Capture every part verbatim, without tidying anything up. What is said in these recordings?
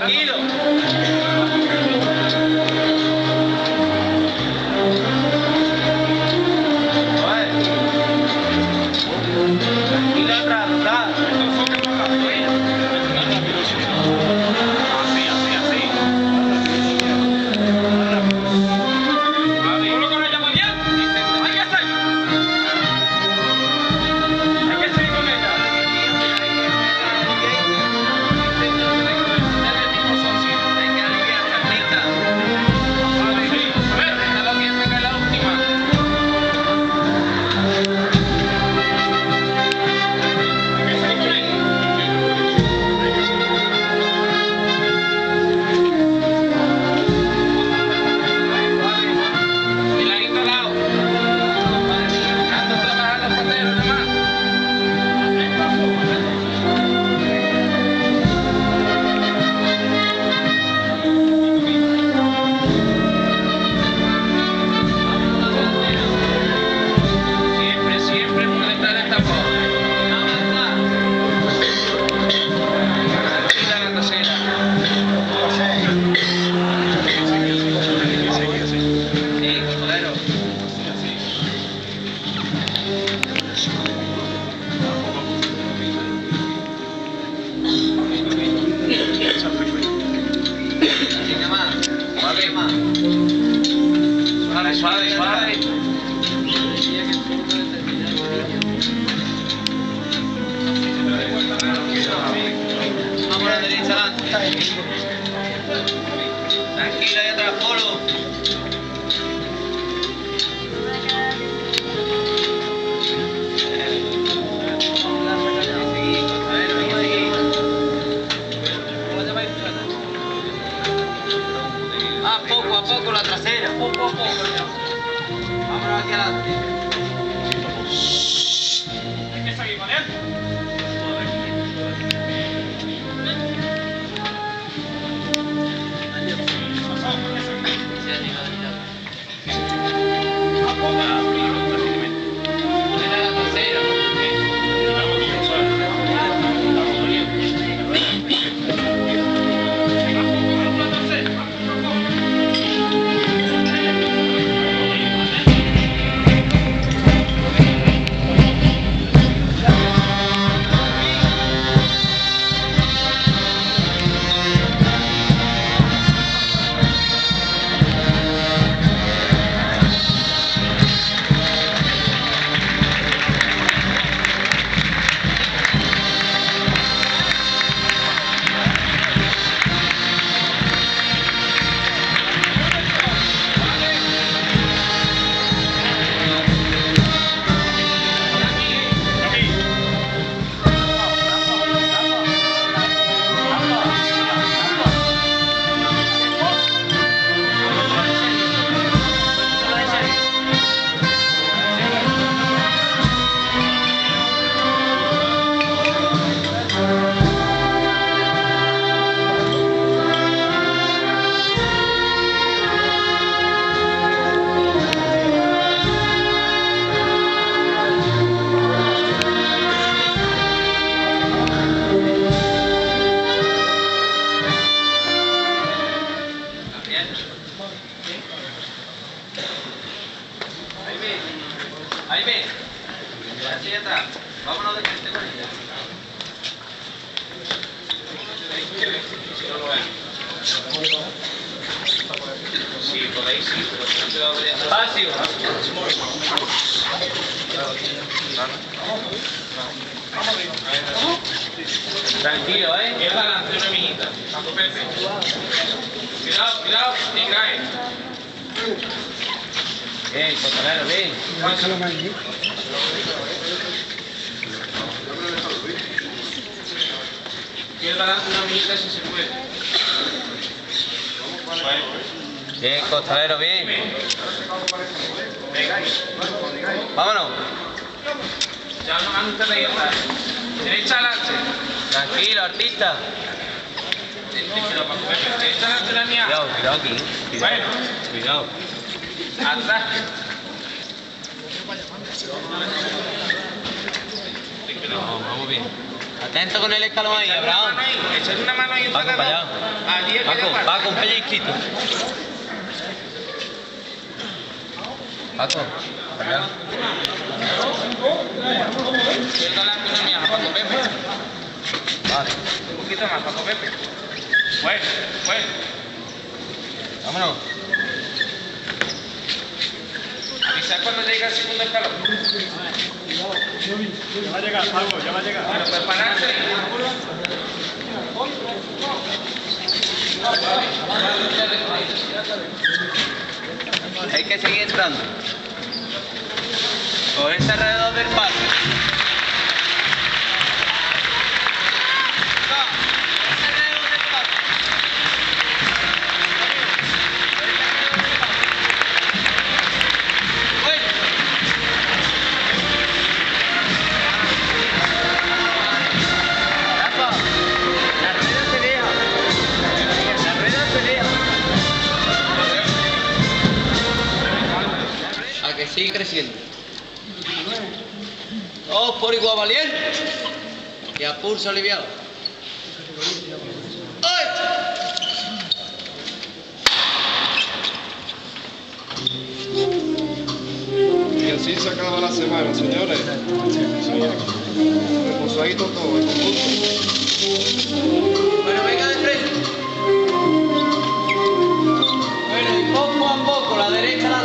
Tranquilo. Suave, suave. Vamos a la derecha adelante. Tranquila, ya atrás, Polo. Poco a poco la trasera, poco a poco. Vámonos hacia adelante. Hay que seguir con él. Ahí ven, así atrás, vámonos de frente con ella. Sí, por ahí sí, pero no se va a abrir. Espacio. Tranquilo, eh. Es adelante una mijita. Cuidado, cuidado, y cae. Bien, cotonero, bien. Izquierda una amiguita si se puede. Bien, cotonero, bien. Vámonos. Ya no antes de llegar. Derecha adelante. Tranquilo, artista. Derecha adelante la mía. Cuidado, cuidado aquí. Bueno. Cuidado. Atrás. No, vamos bien. Atento con el escalón ahí, Abraham. Echar una mano ahí. Vamos para allá. a diez Paco, de Paco, un pellizquito. Paco, allá. Cierra la economía a Paco Pepe. Vale. Un poquito más, Paco Pepe. Pues, pues. Vámonos. ¿Sabes cuándo llega el segundo escalón? Ya va a llegar, Paco, ya va a llegar. Bueno, pues para antes. Hay que seguir entrando. Cogerse alrededor del palo. Sigue creciendo. Todos por igual valiente. Y a pulso aliviado. ¡Ay! Y así se acaba la semana, señores. Reposadito todo, el conjunto. Bueno, venga de frente. Bueno, y poco a poco, la derecha la...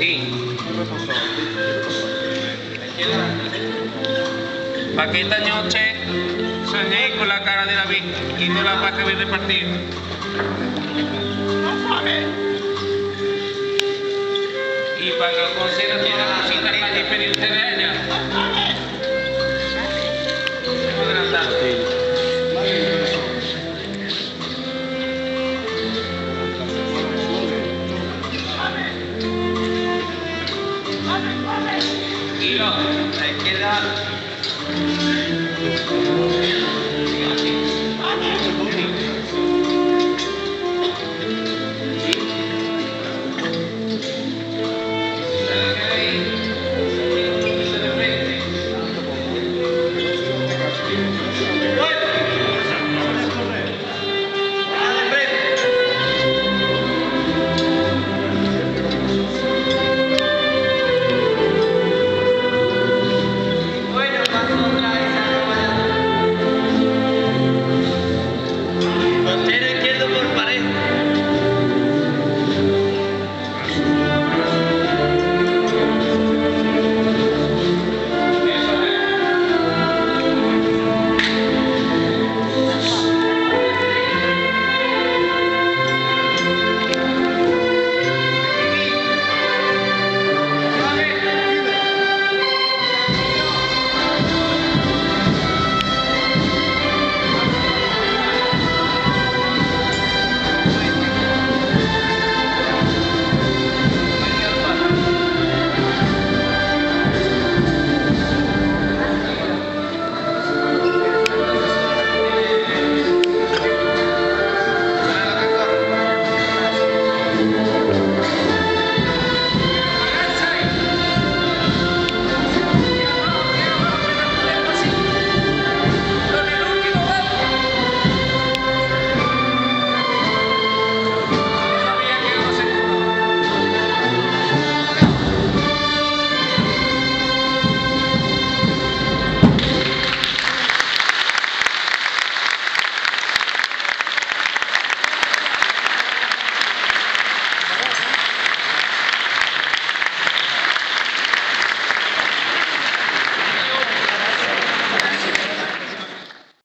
Sí. Para que esta noche soñé con la cara de la Virgen y no la vas a ver repartir. Y para que consigas